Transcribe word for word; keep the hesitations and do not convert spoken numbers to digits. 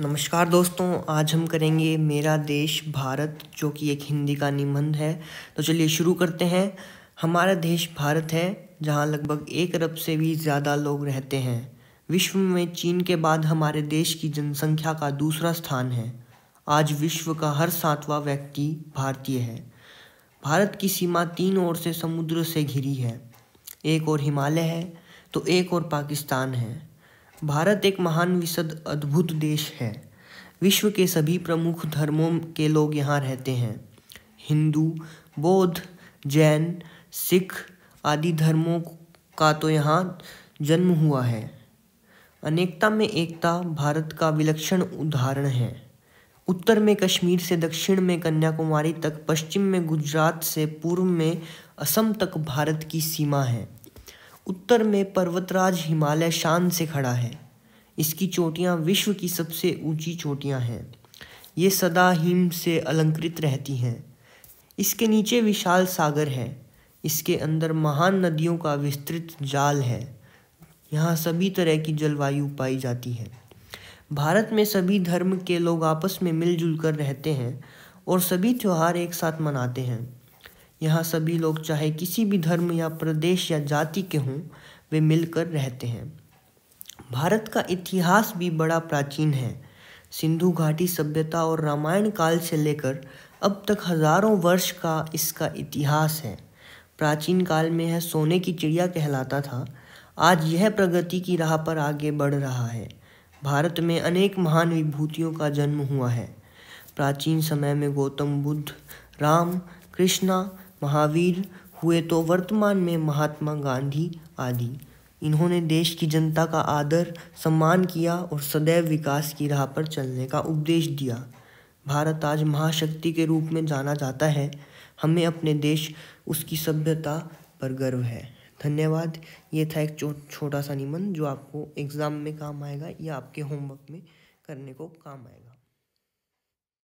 नमस्कार दोस्तों, आज हम करेंगे मेरा देश भारत, जो कि एक हिंदी का निबंध है। तो चलिए शुरू करते हैं। हमारा देश भारत है, जहां लगभग एक अरब से भी ज़्यादा लोग रहते हैं। विश्व में चीन के बाद हमारे देश की जनसंख्या का दूसरा स्थान है। आज विश्व का हर सातवां व्यक्ति भारतीय है। भारत की सीमा तीन ओर से समुद्र से घिरी है। एक ओर हिमालय है तो एक ओर पाकिस्तान है। भारत एक महान विशद अद्भुत देश है। विश्व के सभी प्रमुख धर्मों के लोग यहाँ रहते हैं। हिंदू, बौद्ध, जैन, सिख आदि धर्मों का तो यहाँ जन्म हुआ है। अनेकता में एकता भारत का विलक्षण उदाहरण है। उत्तर में कश्मीर से दक्षिण में कन्याकुमारी तक, पश्चिम में गुजरात से पूर्व में असम तक भारत की सीमा है। उत्तर में पर्वतराज हिमालय शान से खड़ा है। इसकी चोटियाँ विश्व की सबसे ऊंची चोटियाँ हैं। ये सदा हिम से अलंकृत रहती हैं। इसके नीचे विशाल सागर है। इसके अंदर महान नदियों का विस्तृत जाल है। यहाँ सभी तरह की जलवायु पाई जाती है। भारत में सभी धर्म के लोग आपस में मिलजुल कर रहते हैं और सभी त्यौहार एक साथ मनाते हैं। यहाँ सभी लोग चाहे किसी भी धर्म या प्रदेश या जाति के हों, वे मिलकर रहते हैं। भारत का इतिहास भी बड़ा प्राचीन है। सिंधु घाटी सभ्यता और रामायण काल से लेकर अब तक हजारों वर्ष का इसका इतिहास है। प्राचीन काल में यह सोने की चिड़िया कहलाता था। आज यह प्रगति की राह पर आगे बढ़ रहा है। भारत में अनेक महान विभूतियों का जन्म हुआ है। प्राचीन समय में गौतम बुद्ध, राम, कृष्णा, महावीर हुए तो वर्तमान में महात्मा गांधी आदि। इन्होंने देश की जनता का आदर सम्मान किया और सदैव विकास की राह पर चलने का उपदेश दिया। भारत आज महाशक्ति के रूप में जाना जाता है। हमें अपने देश, उसकी सभ्यता पर गर्व है। धन्यवाद। ये था एक छोटा सा निबंध जो आपको एग्ज़ाम में काम आएगा या आपके होमवर्क में करने को काम आएगा।